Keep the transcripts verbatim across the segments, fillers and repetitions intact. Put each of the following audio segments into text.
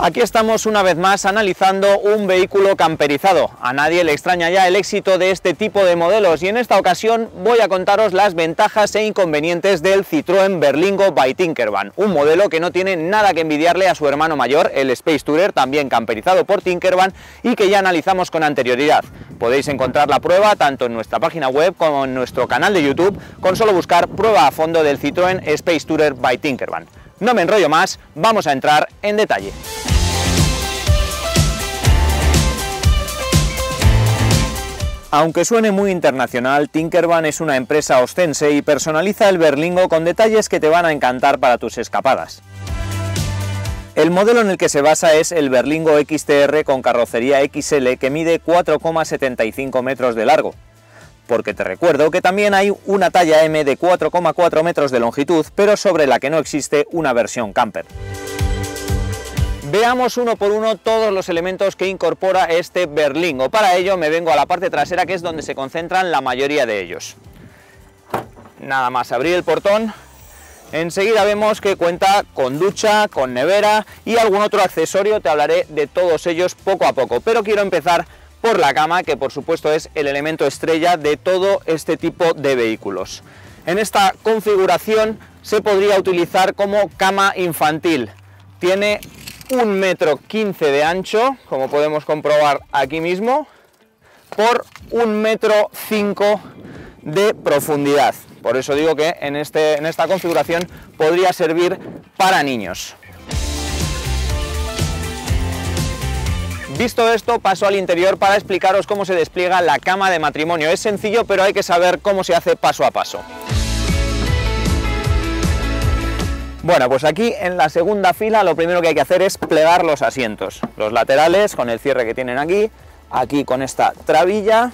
Aquí estamos una vez más analizando un vehículo camperizado. A nadie le extraña ya el éxito de este tipo de modelos y en esta ocasión voy a contaros las ventajas e inconvenientes del Citroën Berlingo by Tinkervan, un modelo que no tiene nada que envidiarle a su hermano mayor, el Space Tourer, también camperizado por Tinkervan y que ya analizamos con anterioridad. Podéis encontrar la prueba tanto en nuestra página web como en nuestro canal de YouTube con solo buscar prueba a fondo del Citroën Space Tourer by Tinkervan. No me enrollo más, vamos a entrar en detalle. Aunque suene muy internacional, Tinkervan es una empresa ostense y personaliza el Berlingo con detalles que te van a encantar para tus escapadas. El modelo en el que se basa es el Berlingo X T R con carrocería X L que mide cuatro coma setenta y cinco metros de largo. Porque te recuerdo que también hay una talla M de cuatro coma cuatro metros de longitud, pero sobre la que no existe una versión camper. Veamos uno por uno todos los elementos que incorpora este Berlingo. Para ello me vengo a la parte trasera, que es donde se concentran la mayoría de ellos. Nada más abrir el portón, enseguida vemos que cuenta con ducha, con nevera y algún otro accesorio. Te hablaré de todos ellos poco a poco, pero quiero empezar por la cama, que por supuesto es el elemento estrella de todo este tipo de vehículos. En esta configuración se podría utilizar como cama infantil. Tiene un metro quince de ancho, como podemos comprobar aquí mismo, por un metro cinco de profundidad. Por eso digo que en, este, en esta configuración podría servir para niños. Visto esto, paso al interior para explicaros cómo se despliega la cama de matrimonio. Es sencillo, pero hay que saber cómo se hace paso a paso. Bueno, pues aquí en la segunda fila lo primero que hay que hacer es plegar los asientos. Los laterales con el cierre que tienen aquí, aquí con esta trabilla.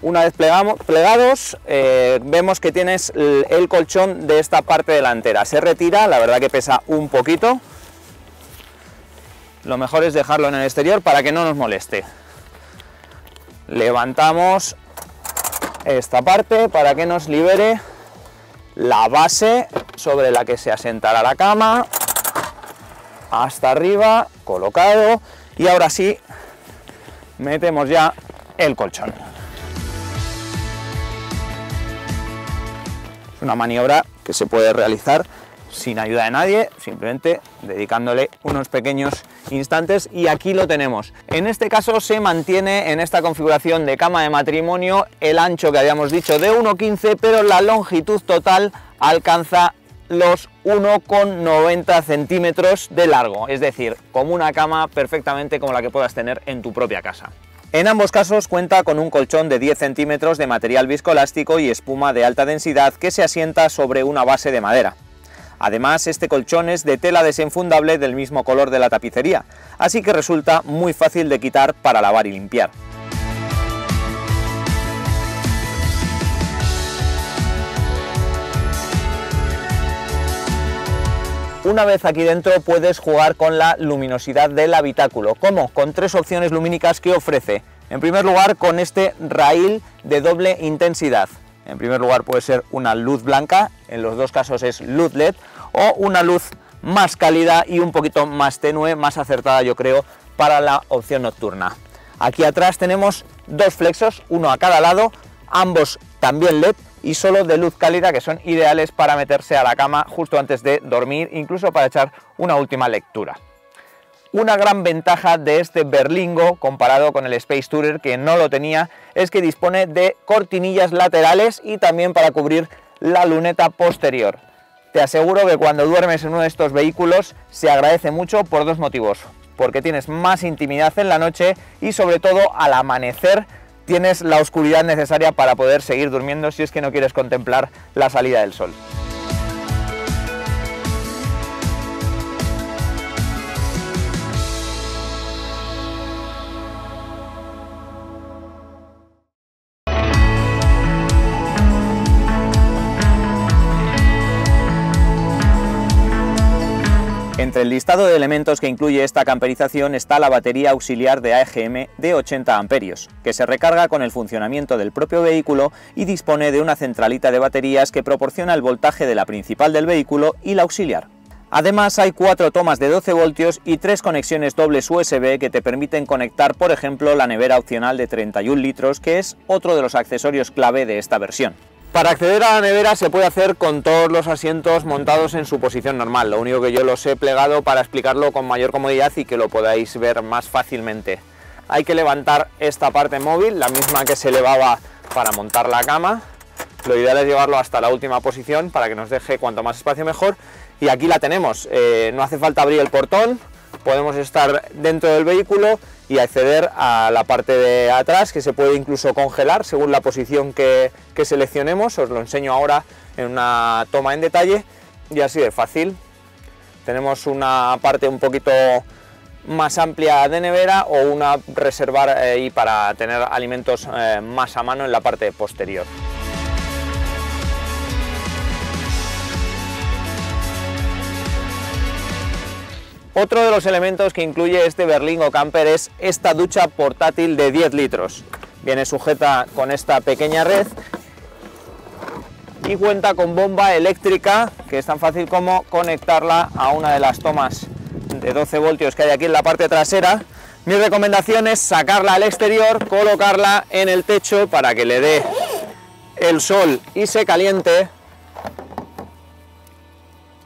Una vez plegamos, plegados, eh, vemos que tienes el, el colchón de esta parte delantera. Se retira, la verdad que pesa un poquito. Lo mejor es dejarlo en el exterior para que no nos moleste. Levantamos esta parte para que nos libere la base sobre la que se asentará la cama. Hasta arriba, colocado. Y ahora sí, metemos ya el colchón. Es una maniobra que se puede realizar sin ayuda de nadie, simplemente dedicándole unos pequeños instantes, y aquí lo tenemos. En este caso se mantiene en esta configuración de cama de matrimonio el ancho que habíamos dicho de uno coma quince, pero la longitud total alcanza los uno coma noventa centímetros de largo, es decir, como una cama perfectamente como la que puedas tener en tu propia casa. En ambos casos cuenta con un colchón de diez centímetros de material viscoelástico y espuma de alta densidad que se asienta sobre una base de madera. Además, este colchón es de tela desenfundable del mismo color de la tapicería, así que resulta muy fácil de quitar para lavar y limpiar. Una vez aquí dentro puedes jugar con la luminosidad del habitáculo. ¿Cómo? Con tres opciones lumínicas que ofrece. En primer lugar, con este rail de doble intensidad. En primer lugar puede ser una luz blanca, en los dos casos es luz L E D, o una luz más cálida y un poquito más tenue, más acertada yo creo, para la opción nocturna. Aquí atrás tenemos dos flexos, uno a cada lado, ambos también L E D y solo de luz cálida, que son ideales para meterse a la cama justo antes de dormir, incluso para echar una última lectura. Una gran ventaja de este Berlingo comparado con el Space Tourer, que no lo tenía, es que dispone de cortinillas laterales y también para cubrir la luneta posterior. Te aseguro que cuando duermes en uno de estos vehículos se agradece mucho por dos motivos. Porque tienes más intimidad en la noche y sobre todo al amanecer tienes la oscuridad necesaria para poder seguir durmiendo si es que no quieres contemplar la salida del sol. Entre el listado de elementos que incluye esta camperización está la batería auxiliar de A G M de ochenta amperios, que se recarga con el funcionamiento del propio vehículo y dispone de una centralita de baterías que proporciona el voltaje de la principal del vehículo y la auxiliar. Además hay cuatro tomas de doce voltios y tres conexiones dobles U S B que te permiten conectar, por ejemplo, la nevera opcional de treinta y un litros, que es otro de los accesorios clave de esta versión. Para acceder a la nevera se puede hacer con todos los asientos montados en su posición normal, lo único que yo los he plegado para explicarlo con mayor comodidad y que lo podáis ver más fácilmente. Hay que levantar esta parte móvil, la misma que se elevaba para montar la cama. Lo ideal es llevarlo hasta la última posición para que nos deje cuanto más espacio mejor. Y aquí la tenemos, eh, no hace falta abrir el portón, podemos estar dentro del vehículo y acceder a la parte de atrás, que se puede incluso congelar según la posición que, que seleccionemos. Os lo enseño ahora en una toma en detalle, y así de fácil. Tenemos una parte un poquito más amplia de nevera o una reservar eh, y para tener alimentos eh, más a mano en la parte posterior. Otro de los elementos que incluye este Berlingo Camper es esta ducha portátil de diez litros. Viene sujeta con esta pequeña red y cuenta con bomba eléctrica, que es tan fácil como conectarla a una de las tomas de doce voltios que hay aquí en la parte trasera. Mi recomendación es sacarla al exterior, colocarla en el techo para que le dé el sol y se caliente.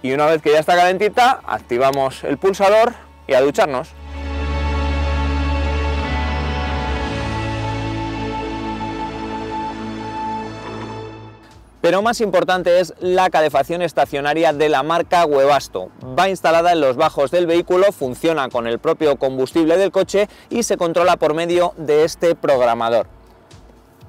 Y una vez que ya está calentita, activamos el pulsador y a ducharnos. Pero más importante es la calefacción estacionaria de la marca Webasto. Va instalada en los bajos del vehículo, funciona con el propio combustible del coche y se controla por medio de este programador.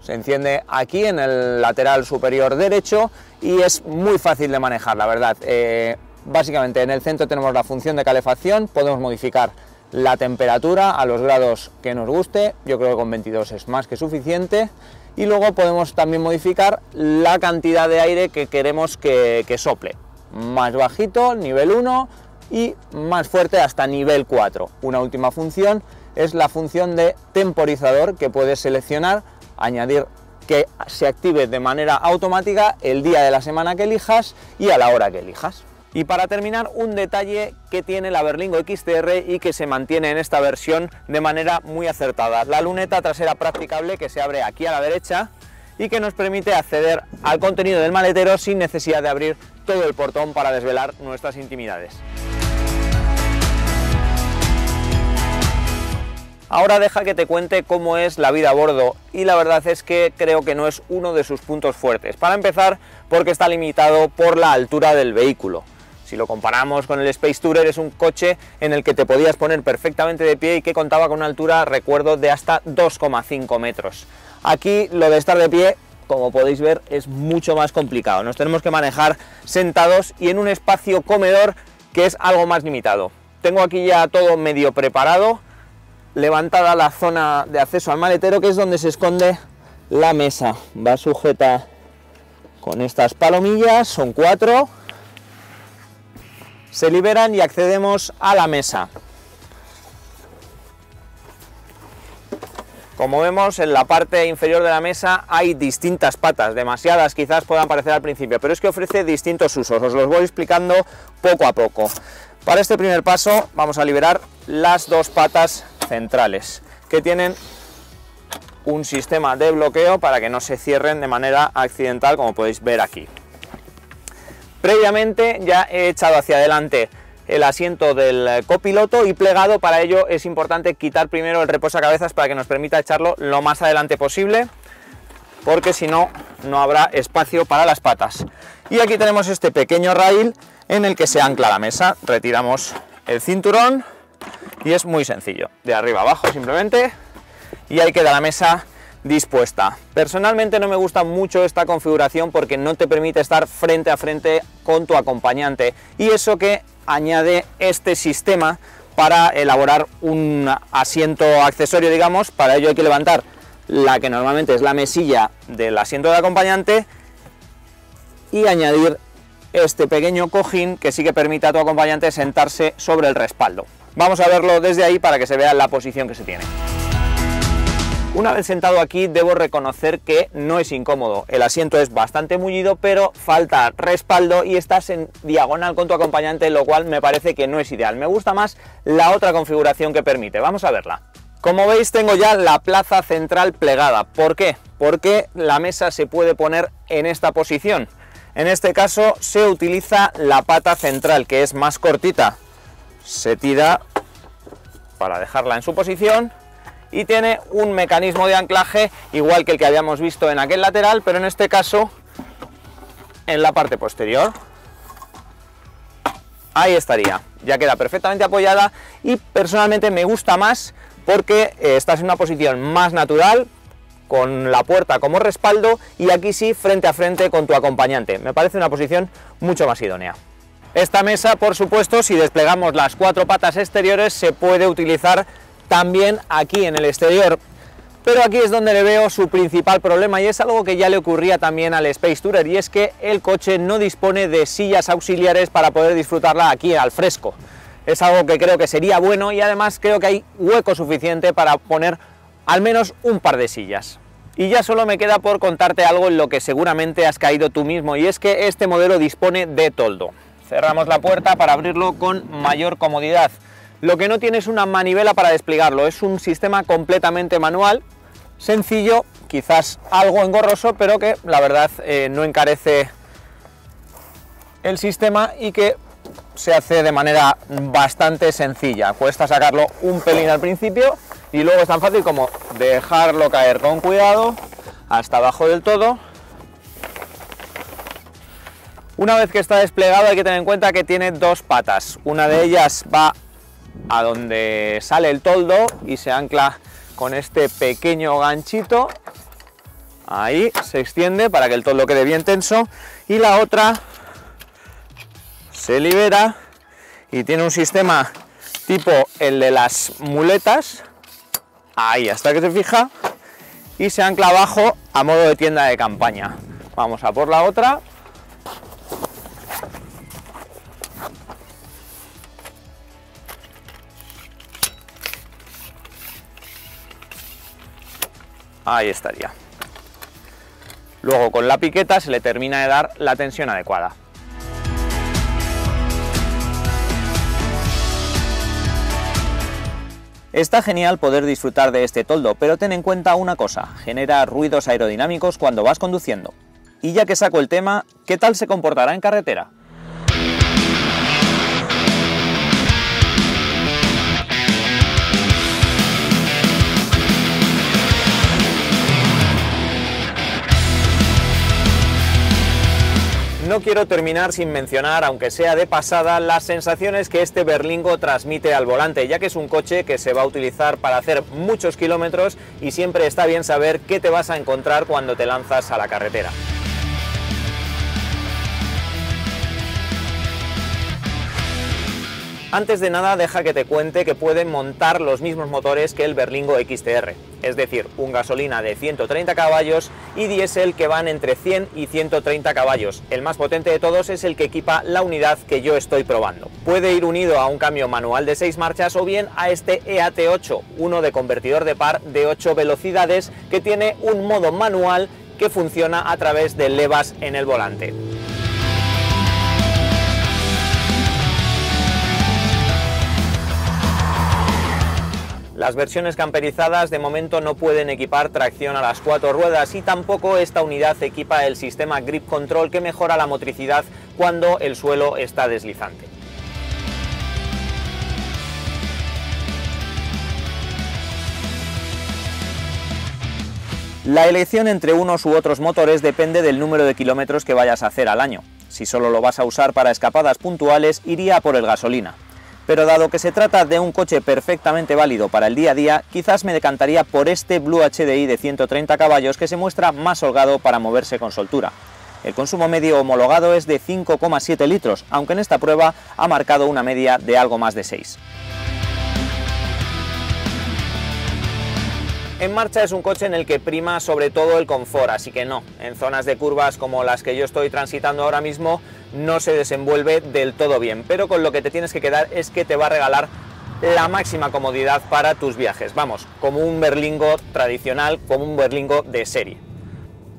Se enciende aquí en el lateral superior derecho y es muy fácil de manejar, la verdad. Eh, básicamente en el centro tenemos la función de calefacción, podemos modificar la temperatura a los grados que nos guste, yo creo que con veintidós es más que suficiente, y luego podemos también modificar la cantidad de aire que queremos que, que sople, más bajito, nivel uno, y más fuerte hasta nivel cuatro. Una última función es la función de temporizador, que puedes seleccionar, añadir que se active de manera automática el día de la semana que elijas y a la hora que elijas. Y para terminar, un detalle que tiene la Berlingo X T R y que se mantiene en esta versión de manera muy acertada: la luneta trasera practicable, que se abre aquí a la derecha y que nos permite acceder al contenido del maletero sin necesidad de abrir todo el portón para desvelar nuestras intimidades. Ahora deja que te cuente cómo es la vida a bordo, y la verdad es que creo que no es uno de sus puntos fuertes. Para empezar, porque está limitado por la altura del vehículo. Si lo comparamos con el Space Tourer, es un coche en el que te podías poner perfectamente de pie y que contaba con una altura, recuerdo, de hasta dos coma cinco metros. Aquí lo de estar de pie, como podéis ver, es mucho más complicado. Nos tenemos que manejar sentados y en un espacio comedor que es algo más limitado. Tengo aquí ya todo medio preparado, levantada la zona de acceso al maletero, que es donde se esconde la mesa. Va sujeta con estas palomillas, son cuatro, se liberan y accedemos a la mesa. Como vemos, en la parte inferior de la mesa hay distintas patas, demasiadas quizás puedan parecer al principio, pero es que ofrece distintos usos, os los voy explicando poco a poco. Para este primer paso vamos a liberar las dos patas centrales, que tienen un sistema de bloqueo para que no se cierren de manera accidental, como podéis ver aquí. Previamente ya he echado hacia adelante el asiento del copiloto y plegado. Para ello es importante quitar primero el reposacabezas para que nos permita echarlo lo más adelante posible, porque si no, no habrá espacio para las patas. Y aquí tenemos este pequeño rail en el que se ancla la mesa. Retiramos el cinturón y es muy sencillo, de arriba abajo simplemente, y ahí queda la mesa dispuesta. Personalmente no me gusta mucho esta configuración porque no te permite estar frente a frente con tu acompañante, y eso que añade este sistema para elaborar un asiento accesorio, digamos. Para ello hay que levantar la que normalmente es la mesilla del asiento de acompañante y añadir este pequeño cojín que sí que permite a tu acompañante sentarse sobre el respaldo. Vamos a verlo desde ahí para que se vea la posición que se tiene. Una vez sentado aquí debo reconocer que no es incómodo, el asiento es bastante mullido pero falta respaldo y estás en diagonal con tu acompañante, lo cual me parece que no es ideal. Me gusta más la otra configuración que permite, vamos a verla. Como veis tengo ya la plaza central plegada, ¿por qué? Porque la mesa se puede poner en esta posición. En este caso se utiliza la pata central que es más cortita, se tira para dejarla en su posición. Y tiene un mecanismo de anclaje igual que el que habíamos visto en aquel lateral, pero en este caso en la parte posterior. Ahí estaría, ya queda perfectamente apoyada y personalmente me gusta más porque eh, estás en una posición más natural, con la puerta como respaldo y aquí sí frente a frente con tu acompañante. Me parece una posición mucho más idónea. Esta mesa, por supuesto, si desplegamos las cuatro patas exteriores se puede utilizar también aquí en el exterior, pero aquí es donde le veo su principal problema y es algo que ya le ocurría también al Space Tourer, y es que el coche no dispone de sillas auxiliares para poder disfrutarla aquí al fresco. Es algo que creo que sería bueno y además creo que hay hueco suficiente para poner al menos un par de sillas. Y ya solo me queda por contarte algo en lo que seguramente has caído tú mismo, y es que este modelo dispone de toldo. Cerramos la puerta para abrirlo con mayor comodidad. Lo que no tiene es una manivela para desplegarlo, es un sistema completamente manual, sencillo, quizás algo engorroso, pero que la verdad eh, no encarece el sistema y que se hace de manera bastante sencilla. Cuesta sacarlo un pelín al principio y luego es tan fácil como dejarlo caer con cuidado hasta abajo del todo. Una vez que está desplegado hay que tener en cuenta que tiene dos patas, una de ellas va a donde sale el toldo y se ancla con este pequeño ganchito, ahí se extiende para que el toldo quede bien tenso, y la otra se libera y tiene un sistema tipo el de las muletas, ahí hasta que se fija y se ancla abajo a modo de tienda de campaña. Vamos a por la otra. Ahí estaría. Luego con la piqueta se le termina de dar la tensión adecuada. Está genial poder disfrutar de este toldo, pero ten en cuenta una cosa, genera ruidos aerodinámicos cuando vas conduciendo. Y ya que saco el tema, ¿qué tal se comportará en carretera? No quiero terminar sin mencionar, aunque sea de pasada, las sensaciones que este Berlingo transmite al volante, ya que es un coche que se va a utilizar para hacer muchos kilómetros y siempre está bien saber qué te vas a encontrar cuando te lanzas a la carretera. Antes de nada, deja que te cuente que pueden montar los mismos motores que el Berlingo X T R, es decir, un gasolina de ciento treinta caballos y diésel que van entre cien y ciento treinta caballos. El más potente de todos es el que equipa la unidad que yo estoy probando. Puede ir unido a un cambio manual de seis marchas o bien a este E A T ocho, uno de convertidor de par de ocho velocidades que tiene un modo manual que funciona a través de levas en el volante. Las versiones camperizadas de momento no pueden equipar tracción a las cuatro ruedas y tampoco esta unidad equipa el sistema Grip Control que mejora la motricidad cuando el suelo está deslizante. La elección entre unos u otros motores depende del número de kilómetros que vayas a hacer al año. Si solo lo vas a usar para escapadas puntuales, iría por el gasolina. Pero dado que se trata de un coche perfectamente válido para el día a día, quizás me decantaría por este Blue H D I de ciento treinta caballos que se muestra más holgado para moverse con soltura. El consumo medio homologado es de cinco coma siete litros, aunque en esta prueba ha marcado una media de algo más de seis. En marcha es un coche en el que prima sobre todo el confort, así que no, en zonas de curvas como las que yo estoy transitando ahora mismo no se desenvuelve del todo bien, pero con lo que te tienes que quedar es que te va a regalar la máxima comodidad para tus viajes. Vamos, como un Berlingo tradicional, como un Berlingo de serie.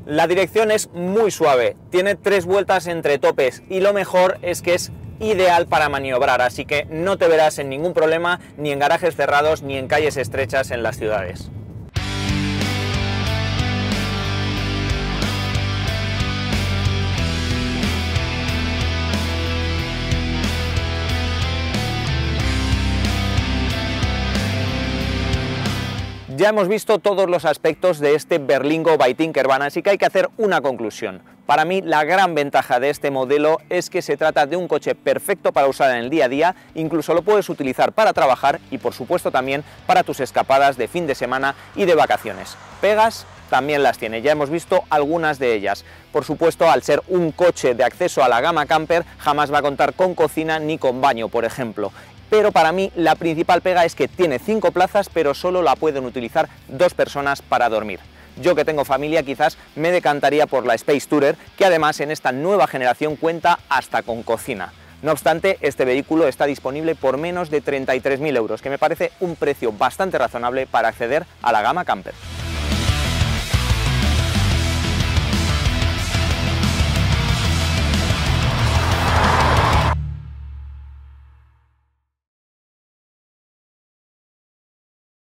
La dirección es muy suave, tiene tres vueltas entre topes y lo mejor es que es ideal para maniobrar, así que no te verás en ningún problema ni en garajes cerrados ni en calles estrechas en las ciudades. Ya hemos visto todos los aspectos de este Berlingo by Tinkervan, así que hay que hacer una conclusión. Para mí, la gran ventaja de este modelo es que se trata de un coche perfecto para usar en el día a día, incluso lo puedes utilizar para trabajar y, por supuesto, también para tus escapadas de fin de semana y de vacaciones. Pegas también las tiene, ya hemos visto algunas de ellas. Por supuesto, al ser un coche de acceso a la gama camper, jamás va a contar con cocina ni con baño, por ejemplo. Pero para mí la principal pega es que tiene cinco plazas, pero solo la pueden utilizar dos personas para dormir. Yo, que tengo familia, quizás me decantaría por la Space Tourer, que además en esta nueva generación cuenta hasta con cocina. No obstante, este vehículo está disponible por menos de treinta y tres mil euros, que me parece un precio bastante razonable para acceder a la gama camper.